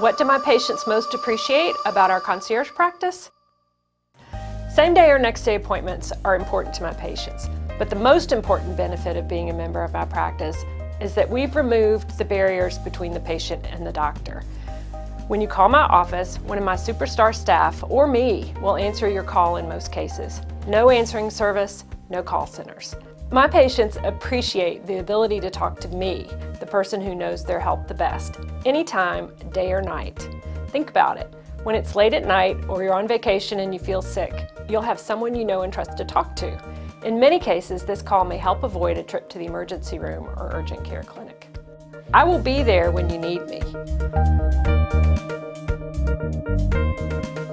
What do my patients most appreciate about our concierge practice? Same day or next day appointments are important to my patients, but the most important benefit of being a member of my practice is that we've removed the barriers between the patient and the doctor. When you call my office, one of my superstar staff or me will answer your call in most cases. No answering service, no call centers. My patients appreciate the ability to talk to me, the person who knows their health the best, anytime, day or night. Think about it. When it's late at night or you're on vacation and you feel sick, you'll have someone you know and trust to talk to. In many cases, this call may help avoid a trip to the emergency room or urgent care clinic. I will be there when you need me.